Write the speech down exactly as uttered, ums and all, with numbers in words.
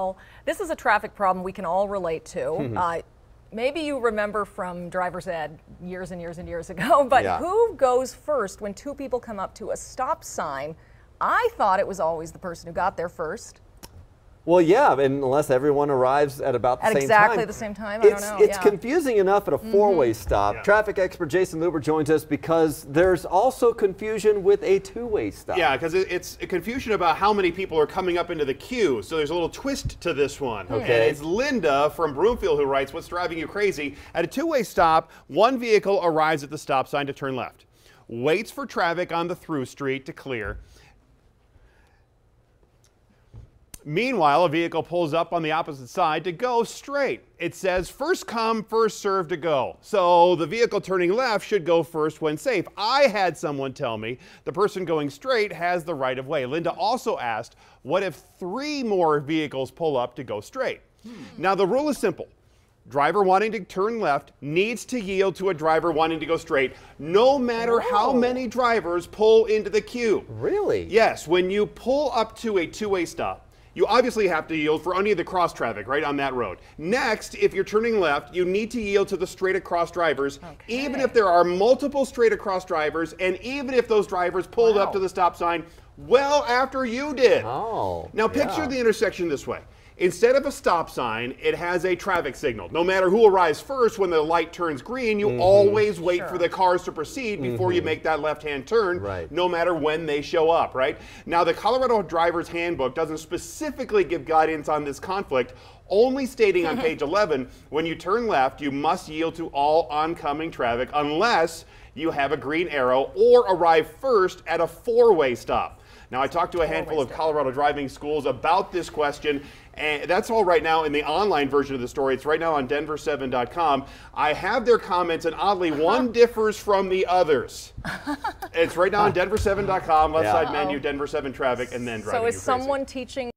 Well, this is a traffic problem we can all relate to. Mm-hmm. uh, maybe you remember from driver's ed years and years and years ago, but yeah. Who goes first when two people come up to a stop sign? I thought it was always the person who got there first. Well, yeah, unless everyone arrives at about the at same exactly time. Exactly the same time, I it's, don't know. It's yeah. confusing enough at a four-way mm-hmm. stop. Yeah. Traffic expert Jason Luber joins us because there's also confusion with a two-way stop. Yeah, because it's a confusion about how many people are coming up into the queue, so there's a little twist to this one. Okay. And it's Linda from Broomfield who writes, "What's driving you crazy? At a two-way stop, one vehicle arrives at the stop sign to turn left, waits for traffic on the through street to clear. Meanwhile, a vehicle pulls up on the opposite side to go straight. It says first come, first serve to go. So the vehicle turning left should go first when safe. I had someone tell me the person going straight has the right of way." Linda also asked, what if three more vehicles pull up to go straight? Now the rule is simple. Driver wanting to turn left needs to yield to a driver wanting to go straight, no matter Whoa. how many drivers pull into the queue. Really? Yes, when you pull up to a two-way stop, you obviously have to yield for any of the cross traffic right on that road. Next, if you're turning left, you need to yield to the straight across drivers, okay. even if there are multiple straight across drivers, and even if those drivers pulled wow. up to the stop sign well after you did. Oh, now picture yeah. the intersection this way. Instead of a stop sign, it has a traffic signal. No matter who arrives first, when the light turns green, you mm-hmm. always wait sure. for the cars to proceed before mm-hmm. you make that left-hand turn, right. no matter when they show up, right? Now, the Colorado Driver's Handbook doesn't specifically give guidance on this conflict, only stating on page eleven, when you turn left, you must yield to all oncoming traffic unless you have a green arrow or arrive first at a four-way stop. Now, I talked to a handful of Colorado driving schools about this question, and that's all right now in the online version of the story. It's right now on Denver seven dot com. I have their comments, and oddly, one differs from the others. It's right now on Denver seven dot com, left yeah. side menu, Denver seven traffic, and then driving. So is someone teaching?